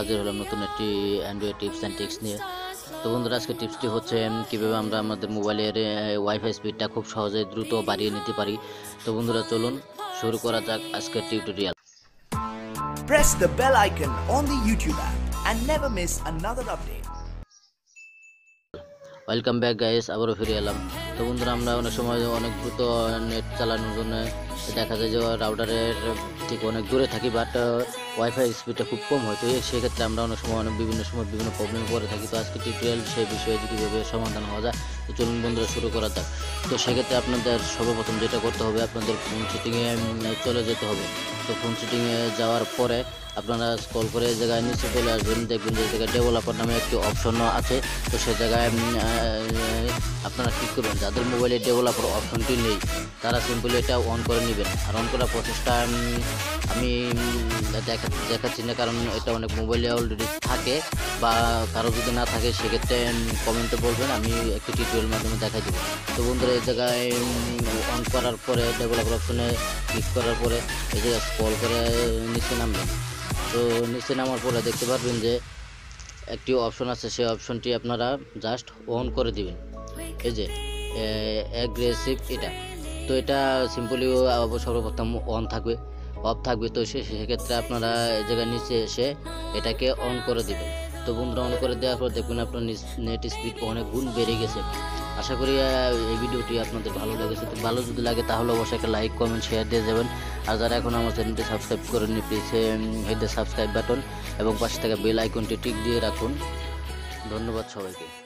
হাজির হলাম নতুন একটি অ্যান্ড্রয়েড টিপস অ্যান্ড টিক্স নিয়ে। তো বন্ধুরা, আজকে টিপসটি হচ্ছে কীভাবে আমরা আমাদের মোবাইলের ওয়াইফাই স্পিডটা খুব সহজে দ্রুত বাড়িয়ে নিতে পারি। তো বন্ধুরা, চলুন শুরু করা যাক আজকের tutorial. Press the bell icon on the YouTube app and never miss another update. Welcome back guys, আবারও ফিরে এলাম। তো বন্ধুরা, আমরা অনেক সময় অনেক দ্রুত নেট চালানোর জন্য দেখা যায় যে রাউটারের ঠিক অনেক দূরে থাকি, বাট ওয়াইফাই স্পিডটা খুব কম হয়। তো সেক্ষেত্রে আমরা অনেক সময় বিভিন্ন প্রবলেম করে থাকি। তো আজকে টিউটোরিয়াল সেই বিষয়ে কীভাবে সমাধান হওয়া যায়, তো চলুন বন্ধুরা শুরু করা যাক। তো সেক্ষেত্রে আপনাদের সর্বপ্রথম যেটা করতে হবে, আপনাদের ফোন সেটিংয়ে চলে যেতে হবে। তো ফোন সেটিংয়ে যাওয়ার পরে আপনারা স্ক্রল করে এই জায়গায় নিচে চলে আসবেন, দেখবেন যে জায়গায় ডেভেলপার নামে একটি অপশন আছে। তো সে জায়গায় আপনারা ঠিক করবেন। যাদের মোবাইলে ডেভেলপার অপশনটি নেই, তারা সিম্পলি এটা অন করে নেবেন। আর অন করার প্রসেসটা আমি দেখাচ্ছি না, কারণ এটা অনেক মোবাইলে অলরেডি থাকে, বা কারো যদি না থাকে সেক্ষেত্রে কমেন্টে বলবেন, আমি একটি টিউটোরিয়াল মাধ্যমে দেখাই দেবো। তো বন্ধুরা, এই জায়গায় অন করার পরে ডেভেলপার অপশনে ক্লিক করার পরে এই জায়গায় স্ক্রল করে নিচে নামবেন। তো নিচে নামার পরে দেখতে পারবেন যে একটি অপশন আছে, সেই অপশনটি আপনারা জাস্ট অন করে দিবেন। এই যে অ্যাগ্রেসিভ, এটা সিম্পলি সর্বপ্রথম অন থাকবে, অফ থাকবে। তো সেক্ষেত্রে আপনারা এই জায়গায় নিচে এসে এটাকে অন করে দেবেন। তো বন্ধুরা, অন করে দেওয়ার পর দেখবেন আপনার নেট স্পিড অনেক গুণ বেড়ে গেছে। আশা করি এই ভিডিওটি আপনাদের ভালো লেগেছে। তো ভালো যদি লাগে তাহলে অবশ্যই একটা লাইক, কমেন্ট, শেয়ার দিয়ে যাবেন। আর যারা এখন আমার চ্যানেলটি সাবস্ক্রাইব করেননি, please hit the subscribe button এবং পাশে থাকা বেল আইকনটি টিক দিয়ে রাখুন। ধন্যবাদ সবাইকে।